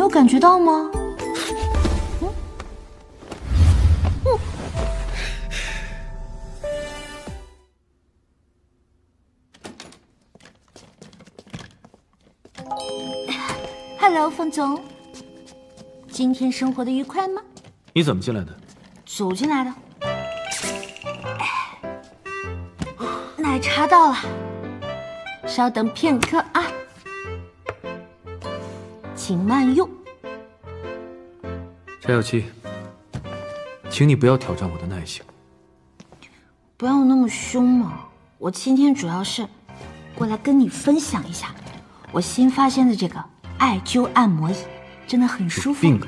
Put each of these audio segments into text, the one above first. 没有感觉到吗？Hello， 冯总，今天生活的愉快吗？你怎么进来的？走进来的。奶茶到了，稍等片刻啊。 请慢用。柴小七，请你不要挑战我的耐性。不要那么凶嘛！我今天主要是过来跟你分享一下我新发现的这个艾灸按摩椅，真的很舒服。有病啊！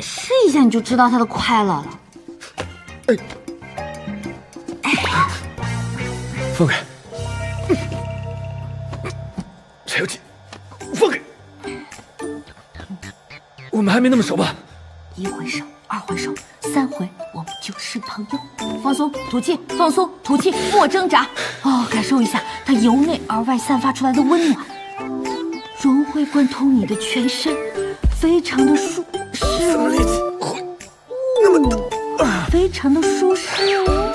试一下你就知道它的快乐了。哎，放开！柴小七。 放开！我们还没那么熟吧？一回手，二回手，三回我们就是朋友。放松，吐气，放松，吐气，莫挣扎。哦，感受一下它由内而外散发出来的温暖，融会贯通你的全身，非常的舒适。怎么力气会那么大？非常的舒适哦。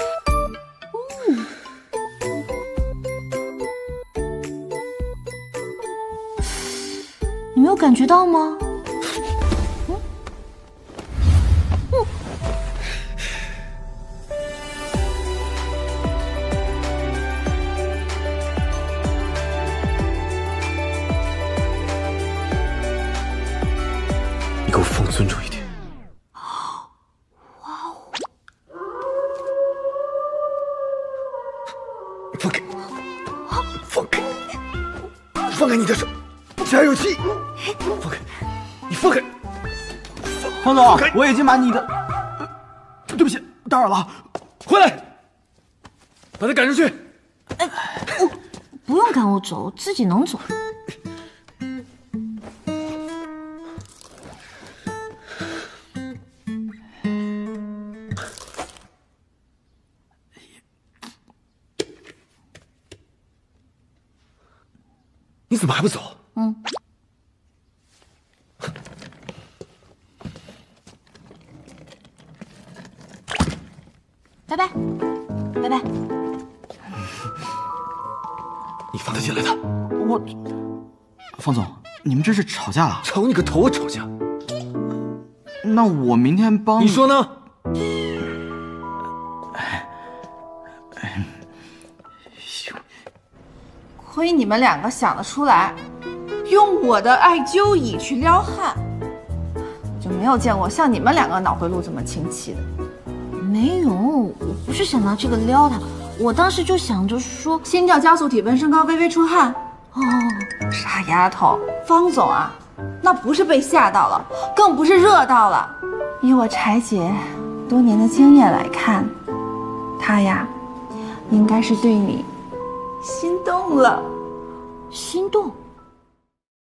你没有感觉到吗？你给我放尊重一点。哇哦！放开！放开！放开你的手！ 柴小七，放开！你放开！黄总，我已经把你的……对不起，打扰了，回来，把他赶出去。哎，我不用赶我走，我自己能走。你怎么还不走？ 嗯，拜拜，拜拜。你放他进来的，我。方总，你们这是吵架了？吵你个头啊！吵架。那我明天帮你说呢？哎，亏你们两个想得出来。 用我的艾灸椅去撩汉，就没有见过像你们两个脑回路这么清晰的。没有，我不是想拿这个撩他，我当时就想着说，心跳加速，体温升高，微微出汗。哦，傻丫头，方总啊，那不是被吓到了，更不是热到了。以我柴姐多年的经验来看，她呀，应该是对你心动了。心动。